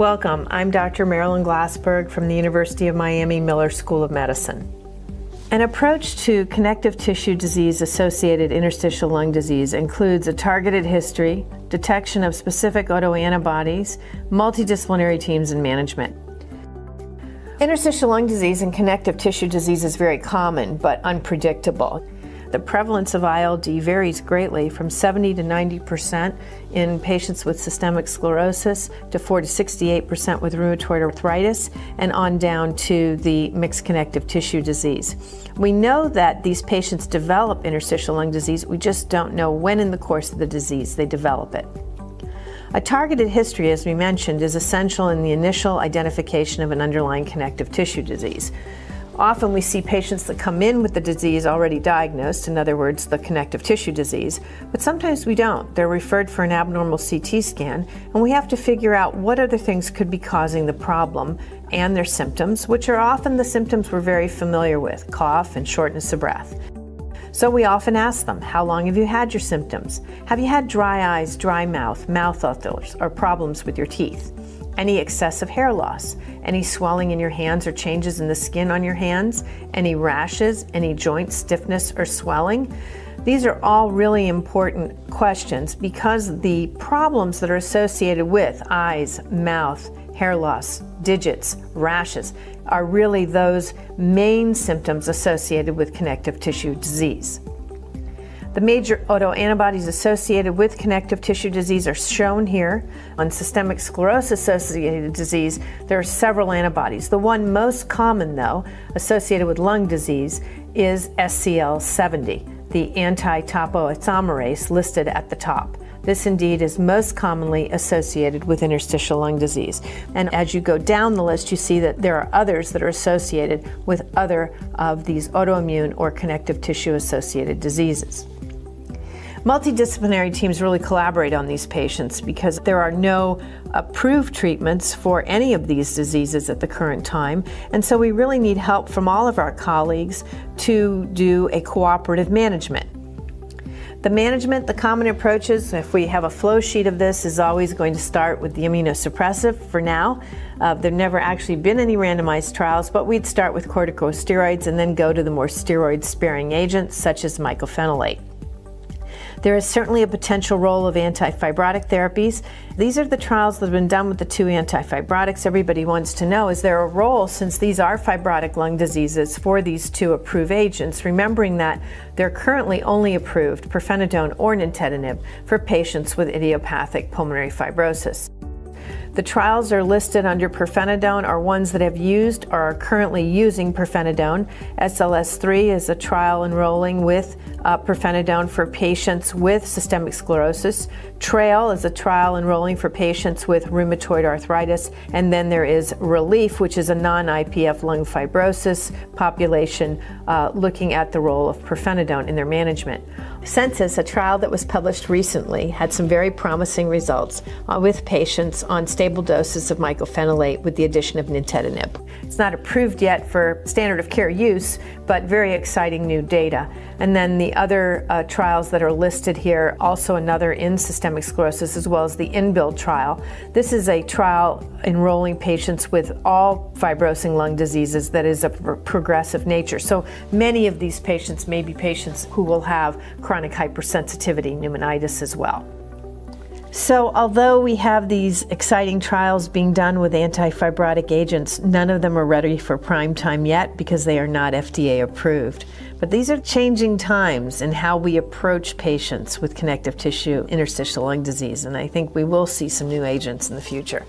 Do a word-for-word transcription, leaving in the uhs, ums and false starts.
Welcome, I'm Doctor Marilyn Glassberg from the University of Miami Miller School of Medicine. An approach to connective tissue disease-associated interstitial lung disease includes a targeted history, detection of specific autoantibodies, multidisciplinary teams, and management. Interstitial lung disease and connective tissue disease is very common but unpredictable. The prevalence of I L D varies greatly from seventy to ninety percent in patients with systemic sclerosis to four to sixty-eight percent with rheumatoid arthritis and on down to the mixed connective tissue disease. We know that these patients develop interstitial lung disease, we just don't know when in the course of the disease they develop it. A targeted history, as we mentioned, is essential in the initial identification of an underlying connective tissue disease. Often we see patients that come in with the disease already diagnosed, in other words, the connective tissue disease, but sometimes we don't. They're referred for an abnormal C T scan, and we have to figure out what other things could be causing the problem and their symptoms, which are often the symptoms we're very familiar with, cough and shortness of breath. So we often ask them, how long have you had your symptoms? Have you had dry eyes, dry mouth, mouth odors, or problems with your teeth? Any excessive hair loss, any swelling in your hands or changes in the skin on your hands, any rashes, any joint stiffness or swelling. These are all really important questions because the problems that are associated with eyes, mouth, hair loss, digits, rashes are really those main symptoms associated with connective tissue disease. The major autoantibodies associated with connective tissue disease are shown here. On systemic sclerosis-associated disease, there are several antibodies. The one most common, though, associated with lung disease is S C L seventy, the anti-topoisomerase listed at the top. This indeed is most commonly associated with interstitial lung disease. And as you go down the list, you see that there are others that are associated with other of these autoimmune or connective tissue-associated diseases. Multidisciplinary teams really collaborate on these patients because there are no approved treatments for any of these diseases at the current time, and so we really need help from all of our colleagues to do a cooperative management. The management, the common approaches, if we have a flow sheet of this, is always going to start with the immunosuppressive for now. Uh, there have never actually been any randomized trials, but we'd start with corticosteroids and then go to the more steroid-sparing agents such as mycophenolate. There is certainly a potential role of antifibrotic therapies. These are the trials that have been done with the two antifibrotics. Everybody wants to know, is there a role, since these are fibrotic lung diseases, for these two approved agents, remembering that they're currently only approved, pirfenidone or nintedanib, for patients with idiopathic pulmonary fibrosis. The trials are listed under pirfenidone are ones that have used or are currently using pirfenidone. S L S three is a trial enrolling with uh, pirfenidone for patients with systemic sclerosis. TRAIL is a trial enrolling for patients with rheumatoid arthritis. And then there is RELIEF, which is a non I P F lung fibrosis population uh, looking at the role of pirfenidone in their management. Census, a trial that was published recently, had some very promising results uh, with patients on stable doses of mycophenolate with the addition of nintedanib. It's not approved yet for standard of care use, but very exciting new data. And then the other uh, trials that are listed here, also another in systemic sclerosis, as well as the INBUILD trial. This is a trial enrolling patients with all fibrosing lung diseases that is of progressive nature. So many of these patients may be patients who will have chronic hypersensitivity pneumonitis as well. So although we have these exciting trials being done with antifibrotic agents, none of them are ready for prime time yet because they are not F D A approved. But these are changing times in how we approach patients with connective tissue interstitial lung disease, and I think we will see some new agents in the future.